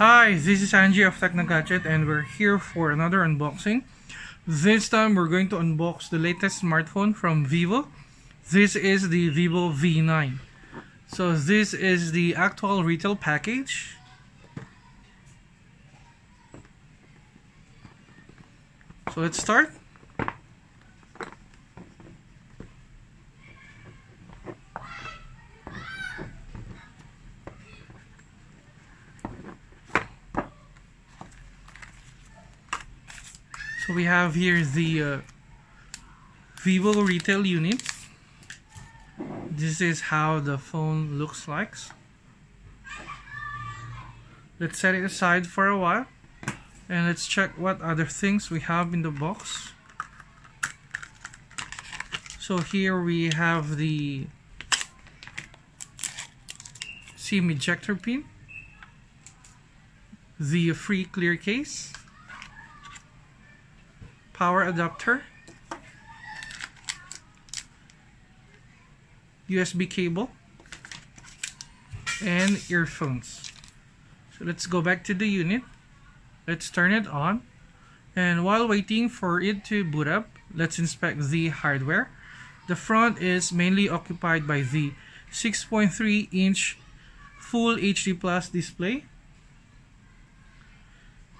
Hi, this is Angie of TeknoGadyet, and we're here for another unboxing. This time we're going to unbox the latest smartphone from Vivo. This is the Vivo V9. So this is the actual retail package. So let's start. So we have here the Vivo retail unit. This is how the phone looks like. Let's set it aside for a while and let's check what other things we have in the box. So here we have the SIM ejector pin, the free clear case, power adapter, USB cable, and earphones. So let's go back to the unit. Let's turn it on, and while waiting for it to boot up, let's inspect the hardware. The front is mainly occupied by the 6.3-inch full HD+ display.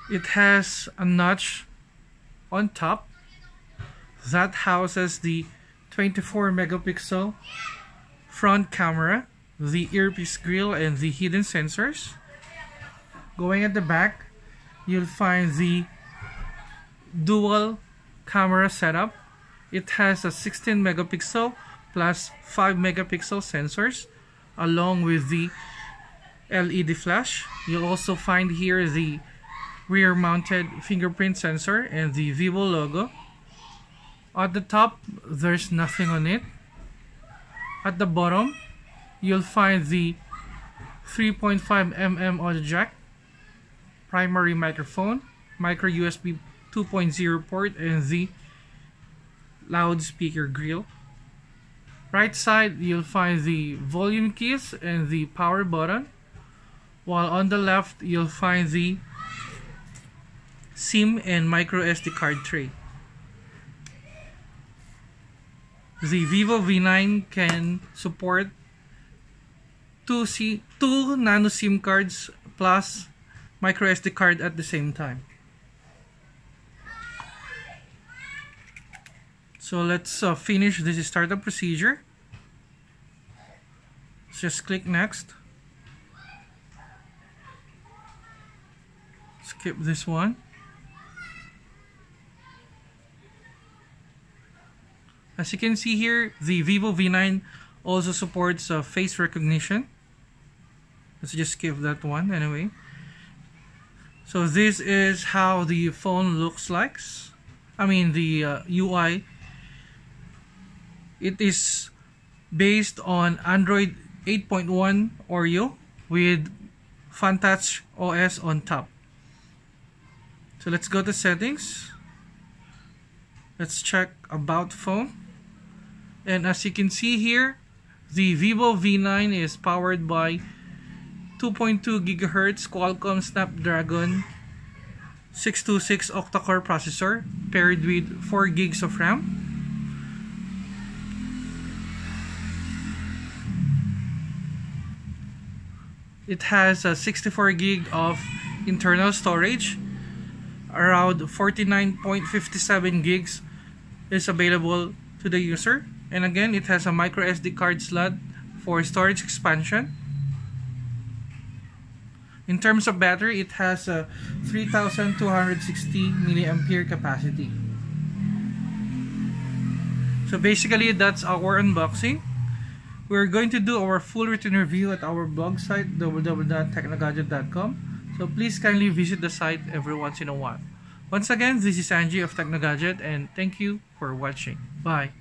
It has a notch on top that houses the 24 megapixel front camera, the earpiece grill, and the hidden sensors. Going at the back, you'll find the dual camera setup. It has a 16 megapixel plus 5 megapixel sensors along with the LED flash. You'll also find here the rear mounted fingerprint sensor and the Vivo logo. At the top, there's nothing on it. At the bottom, you'll find the 3.5mm audio jack, primary microphone, micro USB 2.0 port, and the loudspeaker grill. Right side, you'll find the volume keys and the power button, while on the left, you'll find the SIM and microSD card tray. The Vivo V9 can support two nano SIM cards plus microSD card at the same time. So let's finish this startup procedure. Let's just click next. Skip this one. As you can see here, the Vivo V9 also supports face recognition. Let's just skip that one anyway. So this is how the phone looks like. I mean the UI. It is based on Android 8.1 Oreo with Funtouch OS on top. So let's go to settings. Let's check about phone. And as you can see here, the Vivo V9 is powered by 2.2 GHz Qualcomm Snapdragon 626 octa-core processor paired with 4 gigs of RAM. It has a 64 gig of internal storage. Around 49.57 gigs is available to the user, and again it has a microSD card slot for storage expansion. In terms of battery, it has a 3260 mAh capacity. So basically that's our unboxing. We're going to do our full written review at our blog site www.teknogadyet.com. So please kindly visit the site every once in a while. Once again, this is Angie of TeknoGadyet, and thank you for watching. Bye!